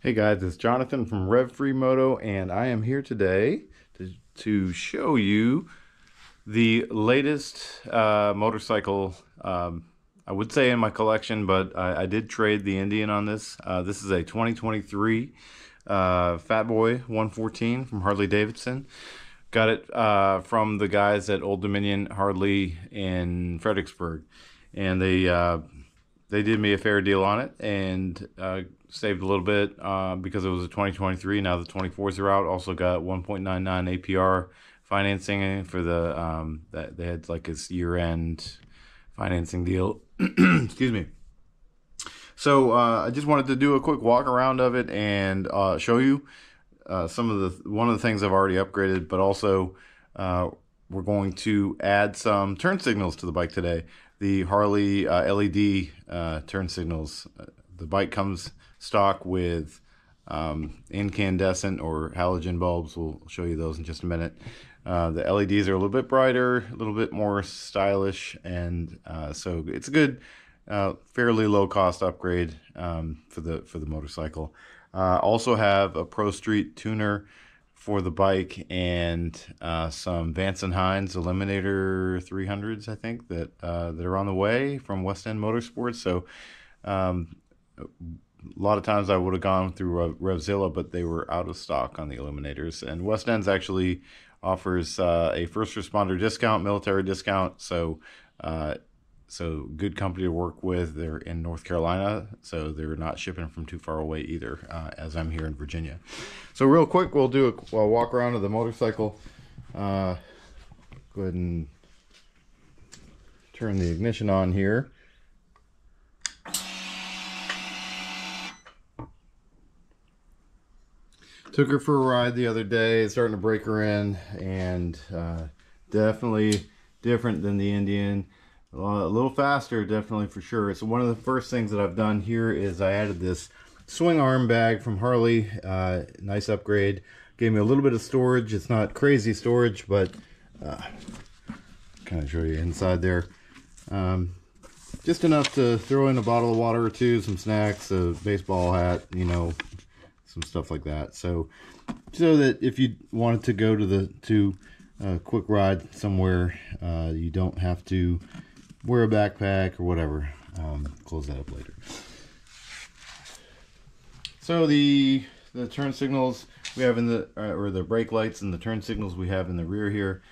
Hey guys, it's Jonathan from Rev Free Moto, and I am here today to show you the latest motorcycle. I would say in my collection, but I did trade the Indian on this. This is a 2023 Fatboy 114 from Harley-Davidson. Got it from the guys at Old Dominion Harley in Fredericksburg, and they did me a fair deal on it and saved a little bit because it was a 2023. Now the 24s are out. Also got 1.99 APR financing for the that they had like this year-end financing deal. Excuse me. So I just wanted to do a quick walk around of it and show you one of the things I've already upgraded, but also we're going to add some turn signals to the bike today. The Harley LED turn signals. The bike comes stock with incandescent or halogen bulbs. We'll show you those in just a minute. The LEDs are a little bit brighter, a little bit more stylish, and so it's a good, fairly low-cost upgrade for the motorcycle. Also have a Pro Street tuner for the bike and some Vance and Hines Eliminator 300s, I think, that are on the way from West End Motorsports. So a lot of times I would have gone through Revzilla, but they were out of stock on the Eliminators. And West End's actually offers a first responder discount, military discount. So, good company to work with. They're in North Carolina, so they're not shipping from too far away either, as I'm here in Virginia. So real quick, we'll do a walk around of the motorcycle. Go ahead and turn the ignition on here. Took her for a ride the other day, starting to break her in, and definitely different than the Indian. A little faster, definitely, for sure. So one of the first things that I've done here is I added this swing arm bag from Harley. Nice upgrade. Gave me a little bit of storage. It's not crazy storage, but kind of show you inside there. Just enough to throw in a bottle of water or two, some snacks, a baseball hat, you know, some stuff like that. So that if you wanted to go to a quick ride somewhere, you don't have to wear a backpack or whatever. Close that up later. So the turn signals we have in the or the brake lights and the turn signals we have in the rear here,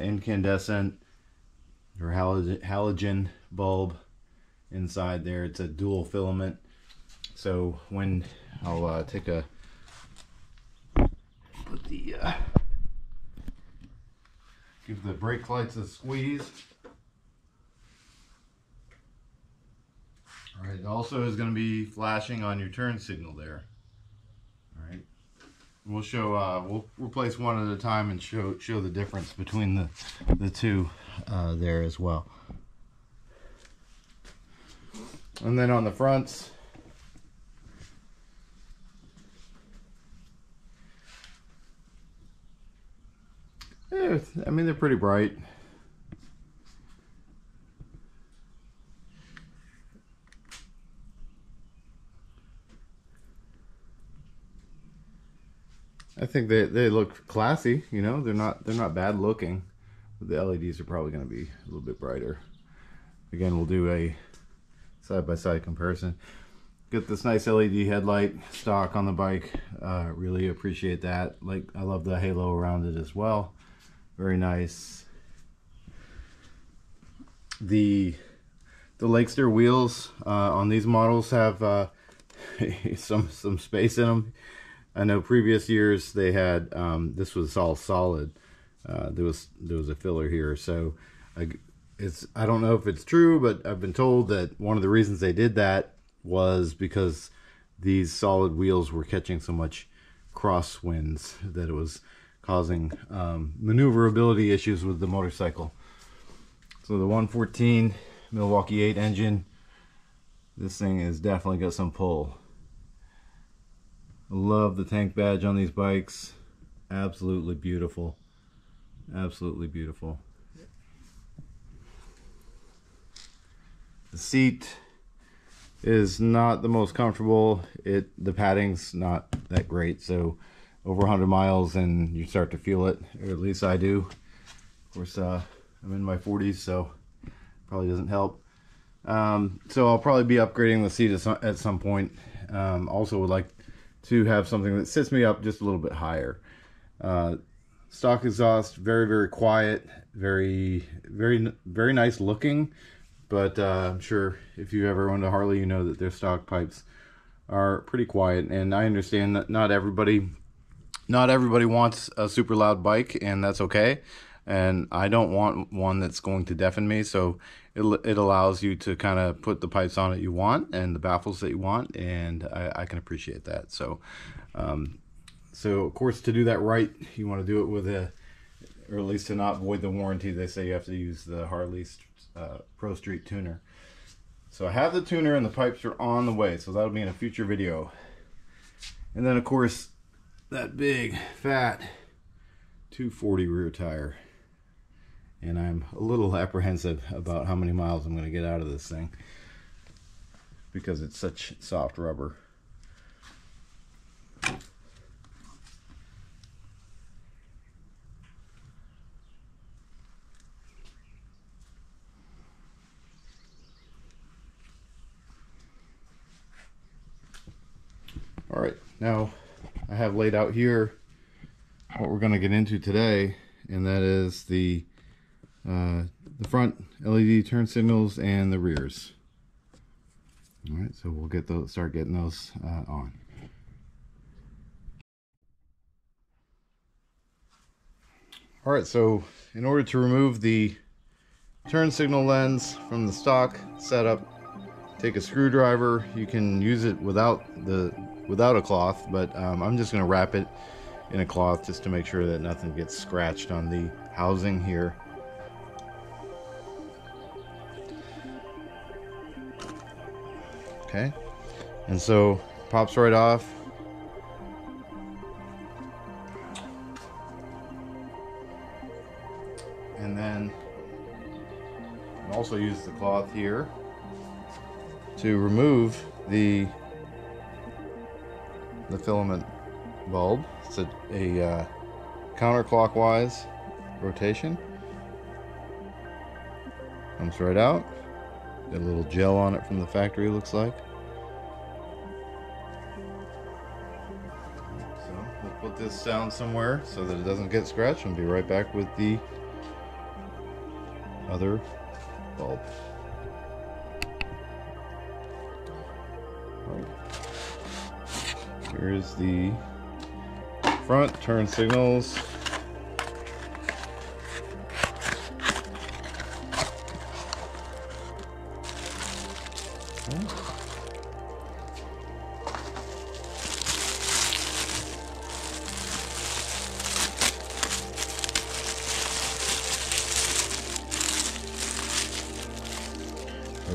incandescent or halogen bulb inside there. It's a dual filament. So when I'll give the brake lights a squeeze. All right, it also is going to be flashing on your turn signal there. All right, we'll show. We'll replace one at a time and show the difference between the two there as well. And then on the fronts, I mean, they're pretty bright. I think they look classy, you know. They're not bad looking. The LEDs are probably going to be a little bit brighter. Again, we'll do a side-by-side comparison. Get this nice LED headlight stock on the bike. Really appreciate that. Like, I love the halo around it as well. Very nice. The Lakester wheels on these models have some space in them. I know previous years they had this was all solid. There was a filler here, so I don't know if it's true, but I've been told that one of the reasons they did that was because these solid wheels were catching so much crosswinds that it was causing maneuverability issues with the motorcycle. So the 114 Milwaukee 8 engine, this thing has definitely got some pull. I love the tank badge on these bikes. Absolutely beautiful. Absolutely beautiful. The seat is not the most comfortable. The padding's not that great, so over 100 miles and you start to feel it, or at least I do. Of course, I'm in my 40s, so probably doesn't help. So I'll probably be upgrading the seat at some point. Also would like to have something that sits me up just a little bit higher. Stock exhaust, very, very quiet, very, very, very nice looking. But I'm sure if you ever owned a Harley, you know that their stock pipes are pretty quiet. And I understand that not everybody wants a super loud bike, and that's okay. And I don't want one that's going to deafen me, so it allows you to kind of put the pipes on that you want and the baffles that you want, and I can appreciate that. So, of course, to do that right, you want to do it with or at least to not void the warranty, they say you have to use the Harley Pro Street tuner. So I have the tuner and the pipes are on the way, so that'll be in a future video. And then, of course, that big, fat 240 rear tire. And I'm a little apprehensive about how many miles I'm going to get out of this thing because it's such soft rubber. All right, now I have laid out here what we're going to get into today, and that is the front LED turn signals and the rears. All right, so we'll get those, start getting those on. All right, so in order to remove the turn signal lens from the stock setup, take a screwdriver. You can use it without a cloth, but I'm just going to wrap it in a cloth just to make sure that nothing gets scratched on the housing here. Okay, and so pops right off. And then I also use the cloth here to remove the filament bulb. It's a counterclockwise rotation. Comes right out. Got a little gel on it from the factory, looks like. So we'll put this down somewhere so that it doesn't get scratched, and be right back with the other bulb. Right. Here's the front turn signals.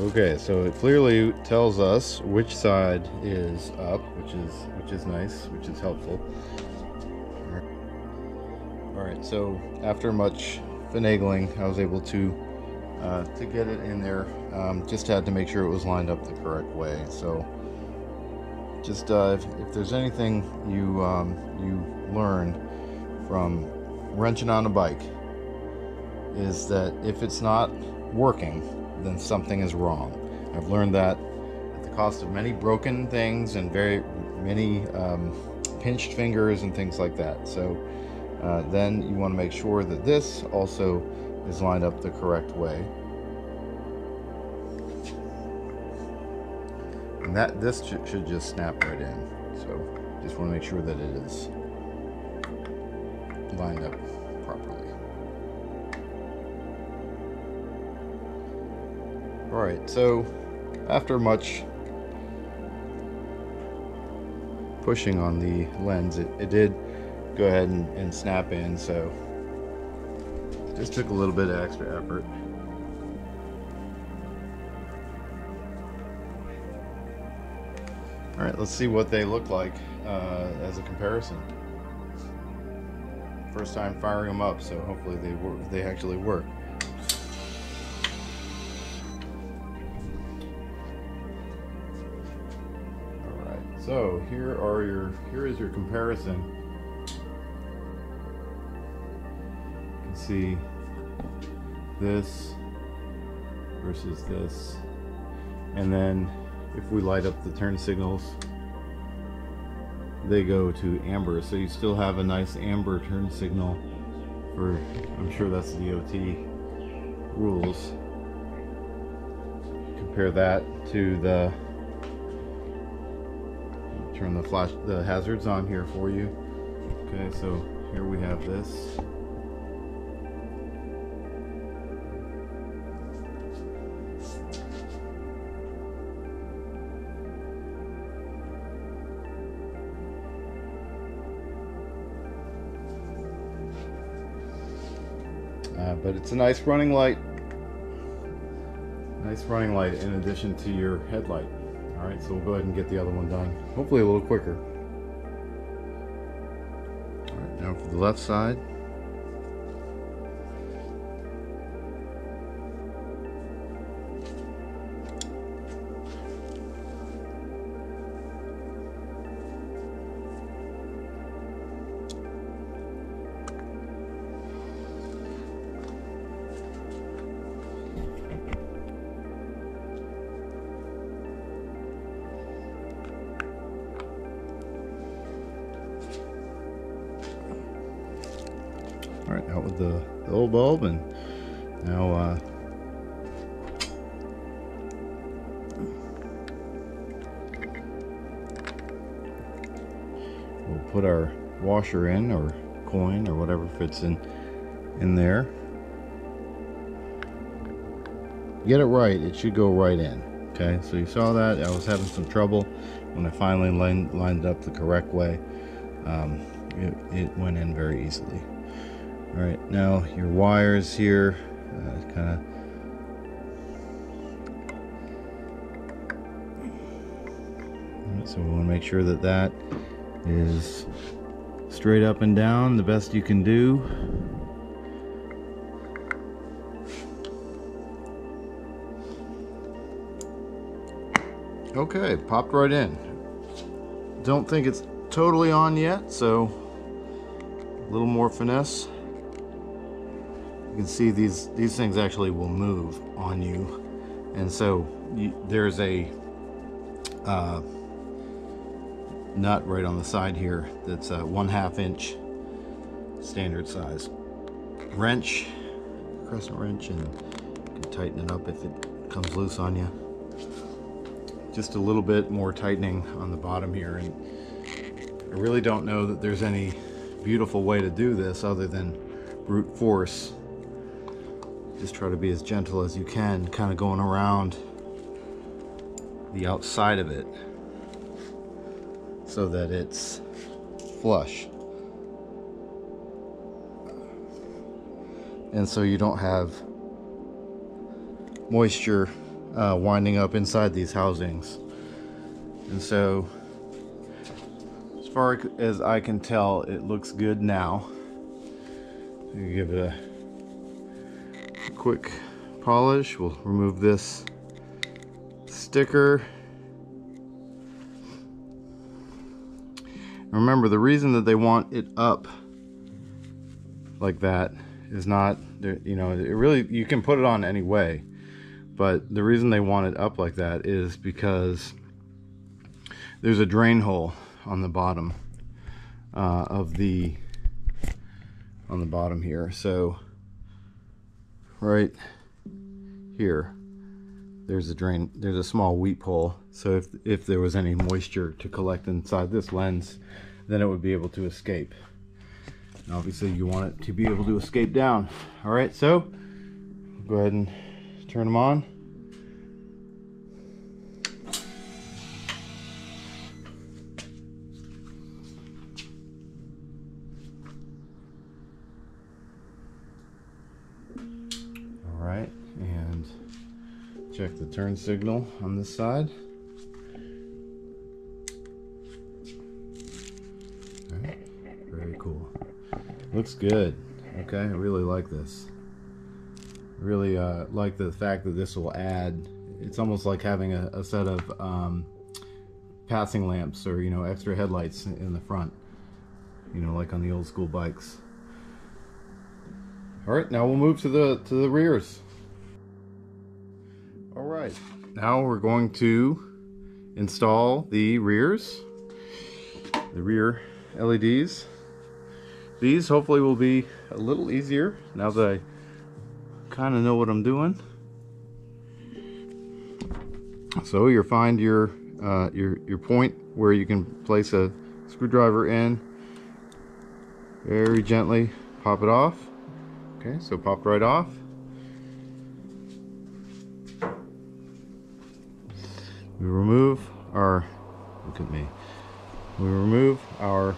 Okay, so it clearly tells us which side is up, which is nice, which is helpful. All right, so after much finagling, I was able to get it in there. Just had to make sure it was lined up the correct way. So, just if there's anything you learn from wrenching on a bike, is that if it's not working, then something is wrong. I've learned that at the cost of many broken things and very many pinched fingers and things like that. So then you want to make sure that this also is lined up the correct way. And that this should just snap right in. So just want to make sure that it is lined up properly. All right, so after much pushing on the lens, it did go ahead and snap in, so it just took a little bit of extra effort. All right, let's see what they look like as a comparison. First time firing them up, so hopefully they actually work. So here is your comparison. You can see this versus this, and then if we light up the turn signals, they go to amber, so you still have a nice amber turn signal for, I'm sure that's DOT rules. Compare that to the, turn the flash, the hazards on here for you. Okay, so here we have this. But it's a nice running light. Nice running light in addition to your headlight. Alright, so we'll go ahead and get the other one done. Hopefully a little quicker. Alright, now for the left side. Alright, out with the old bulb, and now we'll put our washer in, or coin, or whatever fits in there. Get it right, it should go right in. Okay, so you saw that I was having some trouble when I finally lined it up the correct way. It went in very easily. Alright, now your wires here, kind of. Right, so we want to make sure that that is straight up and down the best you can do. Okay, popped right in. Don't think it's totally on yet, so a little more finesse. You can see these things actually will move on you, and so there's a nut right on the side here that's a 1/2 inch standard size wrench, crescent wrench, and you can tighten it up if it comes loose on you. Just a little bit more tightening on the bottom here, and I really don't know that there's any beautiful way to do this other than brute force. Just try to be as gentle as you can, kind of going around the outside of it so that it's flush. And so you don't have moisture winding up inside these housings. And so, as far as I can tell, it looks good now. You give it a quick polish. We'll remove this sticker. Remember, the reason that they want it up like that is not, you know, it really, you can put it on any way, but the reason they want it up like that is because there's a drain hole on the bottom on the bottom here. So right here there's a drain, there's a small weep hole, so if there was any moisture to collect inside this lens, then it would be able to escape. And obviously you want it to be able to escape down. All right, so go ahead and turn them on. Check the turn signal on this side. All right. Very cool. Looks good. Okay, I really like this. Really like the fact that this will add, it's almost like having a set of passing lamps or, you know, extra headlights in the front, you know, like on the old school bikes. All right, now we'll move to the rears. All right, now we're going to install the rears, the rear LEDs. These hopefully will be a little easier now that I kind of know what I'm doing. So you'll find your point where you can place a screwdriver in, very gently pop it off. Okay, so popped right off. We remove our, look at me, we remove our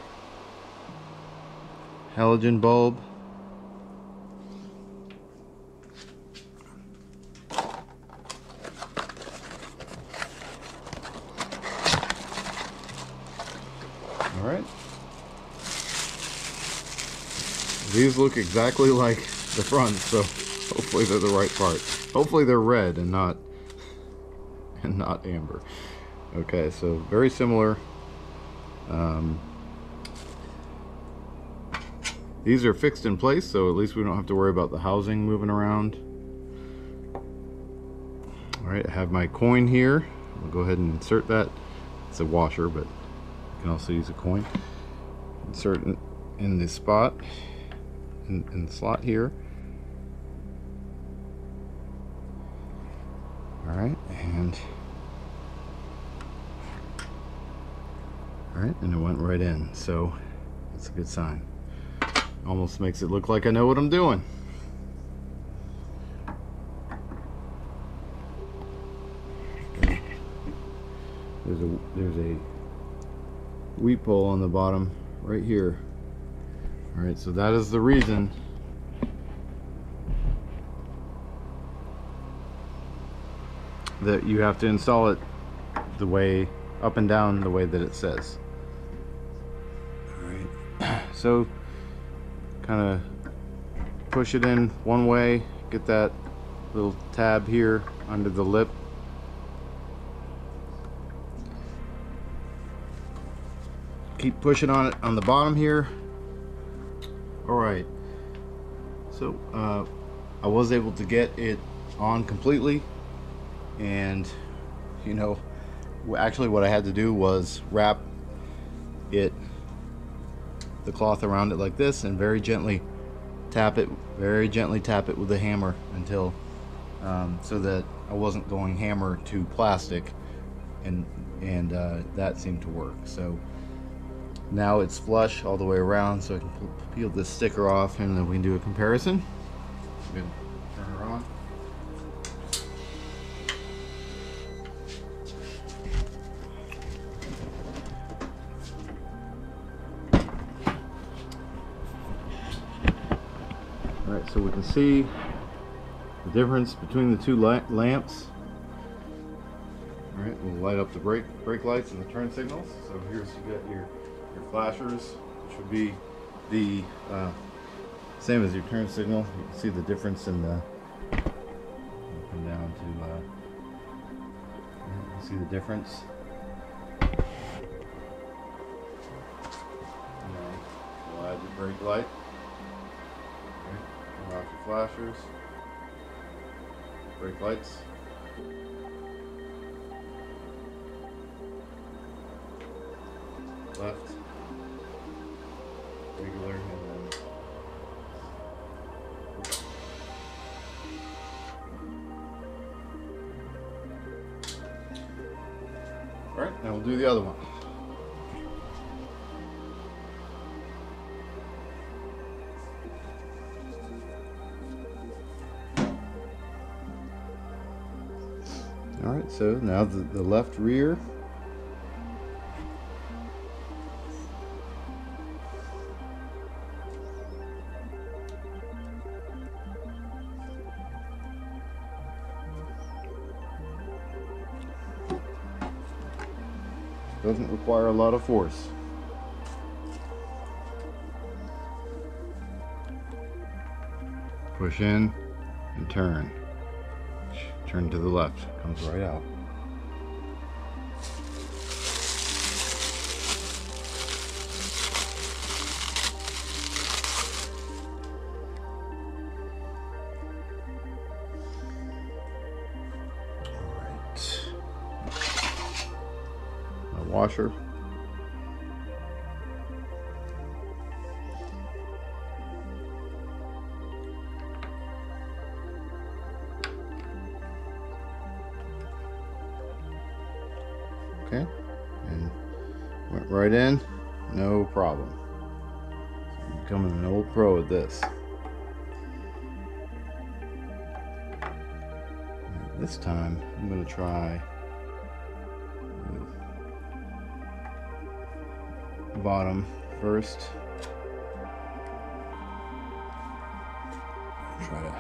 halogen bulb. All right. These look exactly like the front, so hopefully they're the right part. Hopefully they're red and not amber. Okay, so very similar. These are fixed in place, so at least we don't have to worry about the housing moving around. All right, I have my coin here. I'll go ahead and insert that. It's a washer, but you can also use a coin. Insert it in the spot, in the slot here. All right, and it went right in, so that's a good sign. Almost makes it look like I know what I'm doing. Okay. There's a weep hole on the bottom right here. All right, so that is the reason. That you have to install it the way up and down the way that it says. All right, so kind of push it in one way, get that little tab here under the lip. Keep pushing on it on the bottom here. All right, so I was able to get it on completely, and you know, actually what I had to do was wrap it, the cloth around it like this, and very gently tap it with a hammer until so that I wasn't going hammer to plastic, and that seemed to work. So now it's flush all the way around, so I can peel this sticker off and then we can do a comparison. I'm gonna turn her on. Alright, so we can see the difference between the two lamps. Alright, we'll light up the brake lights and the turn signals. So here's, you got your flashers, which would be the same as your turn signal. You can see the difference in the up and down to you can see the difference. And we'll add your brake light. Turn off your flashers, brake lights. Left, regular, and then all right, now we'll do the other one. All right, so now the left rear. Doesn't require a lot of force. Push in and turn. Turn to the left, comes right out. washer. Okay, and went right in, no problem. So I'm becoming an old pro at this. And this time I'm going to try the bottom first. Try to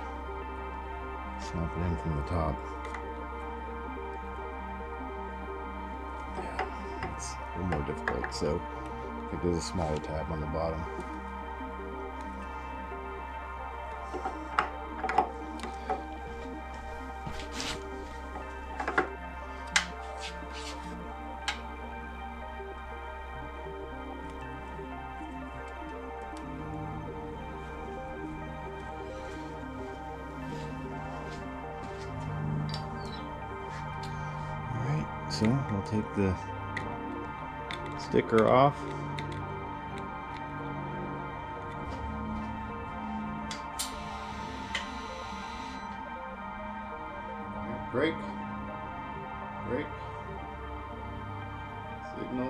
slump it in from the top. More difficult, so I think there's a smaller tab on the bottom. All right, so I'll take the sticker off. Brake. Brake. Signal.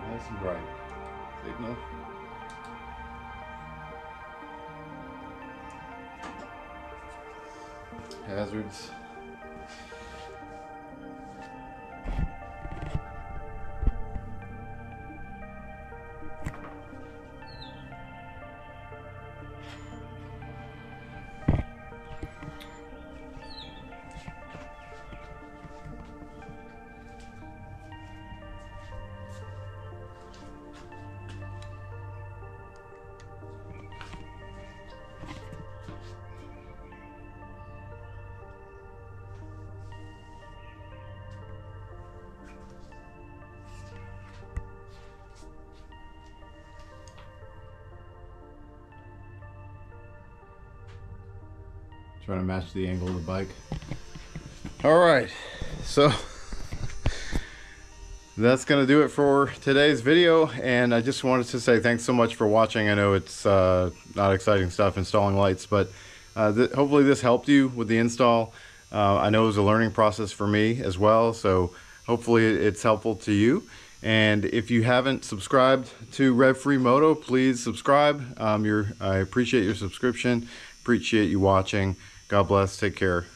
Nice and bright. Signal. Hazards. Trying to match the angle of the bike. All right, so that's gonna do it for today's video, and I just wanted to say thanks so much for watching. I know it's not exciting stuff installing lights, but hopefully this helped you with the install. I know it was a learning process for me as well, so hopefully it's helpful to you. And if you haven't subscribed to Rev Free Moto, please subscribe. I appreciate your subscription, appreciate you watching. God bless. Take care.